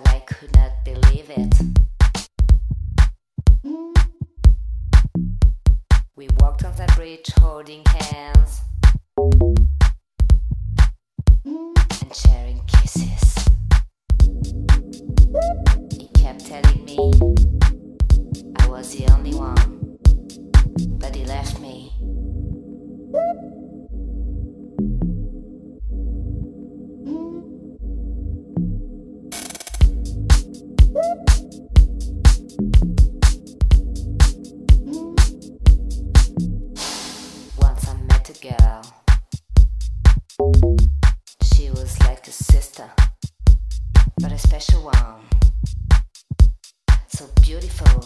I could not believe it. We walked on the bridge holding hands and sharing kisses. He kept telling me I was the only one, but he left me. Girl, she was like a sister, but a special one, so beautiful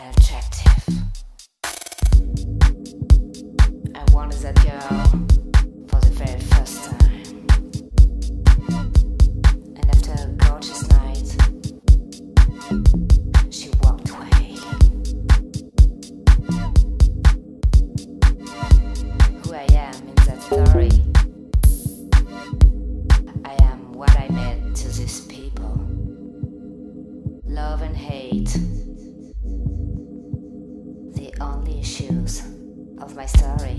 and attractive. I wanted that girl for the very first time, and after a gorgeous night, she walked away. Sorry, I am what I meant to these people. Love and hate, the only issues of my story.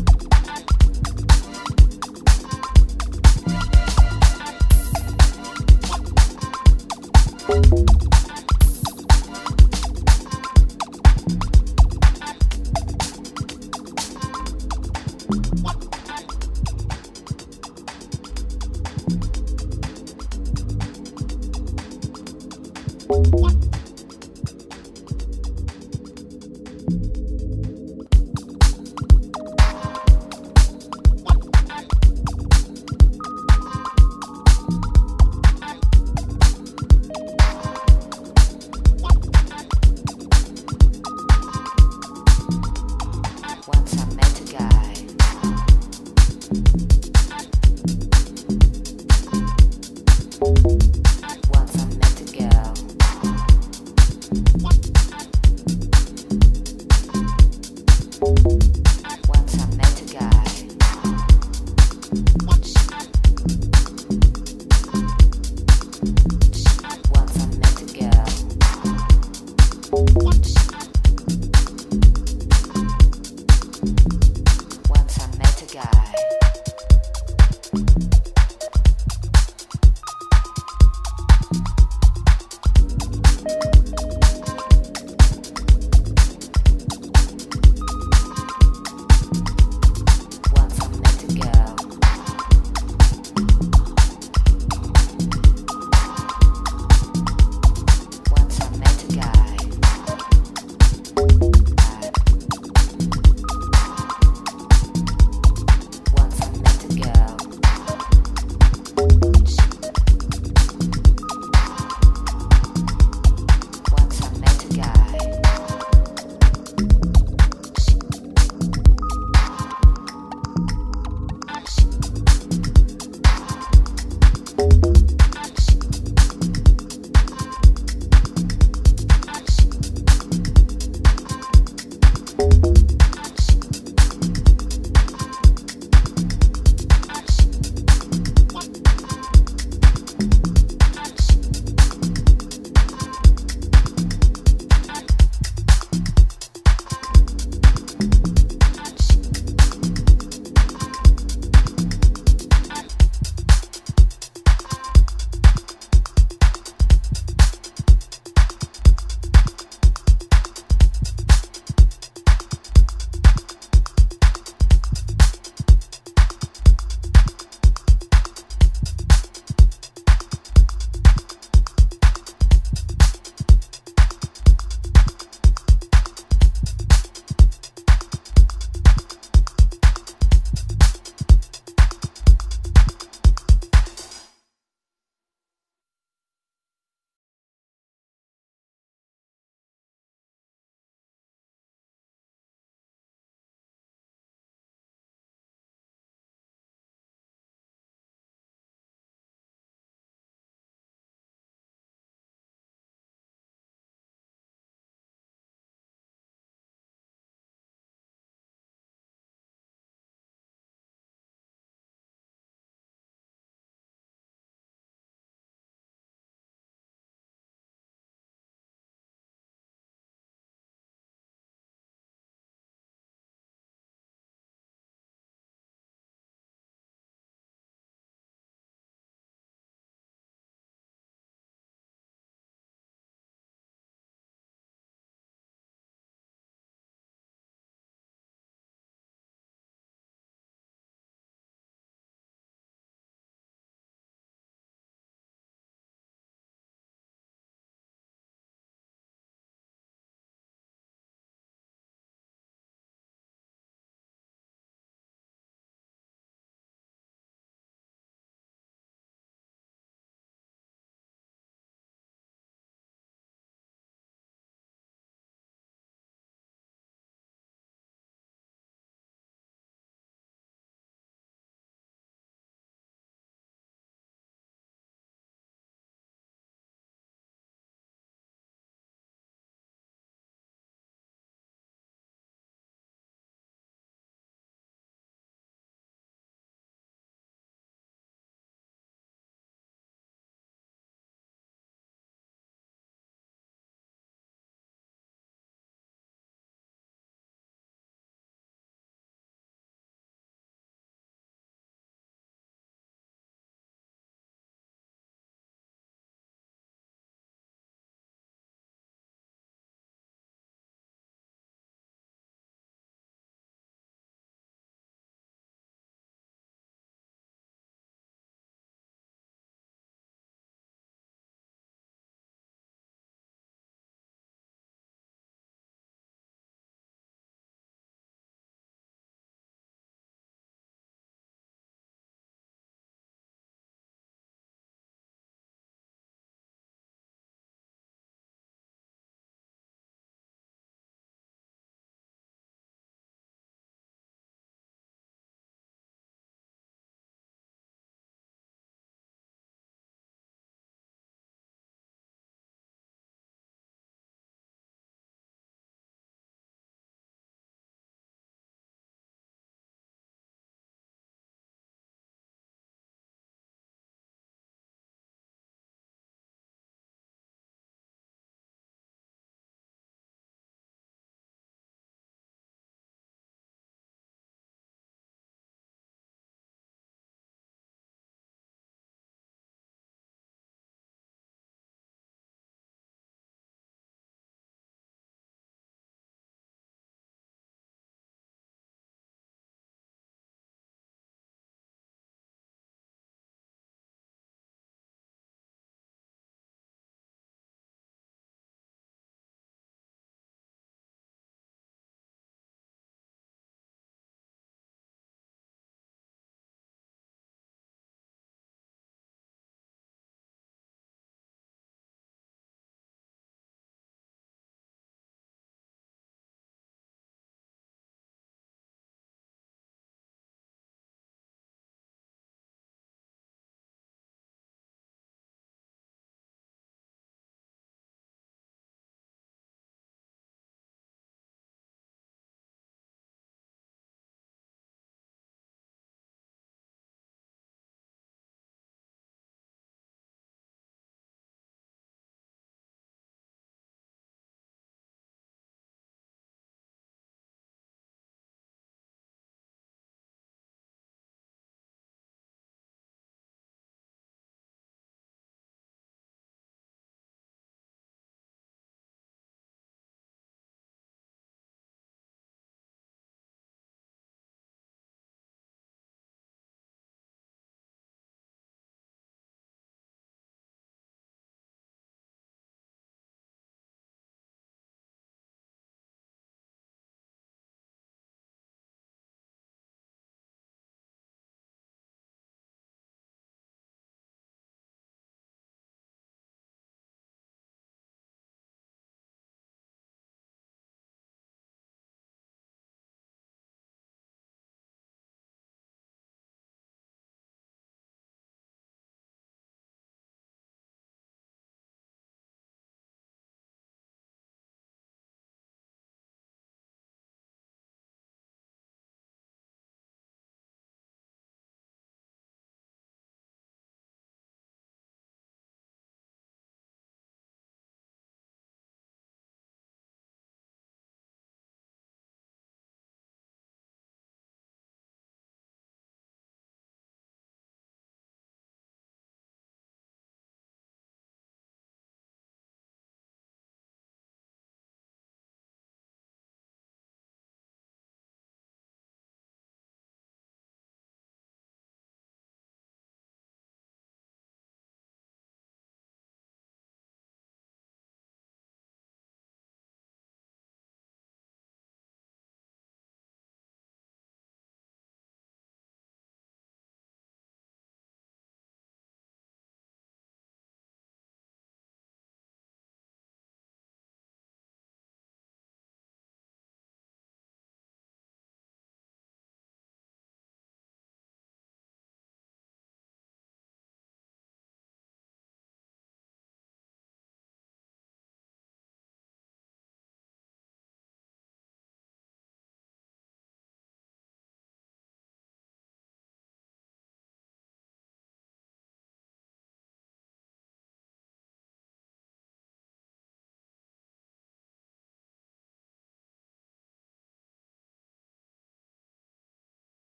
Once I met a guy.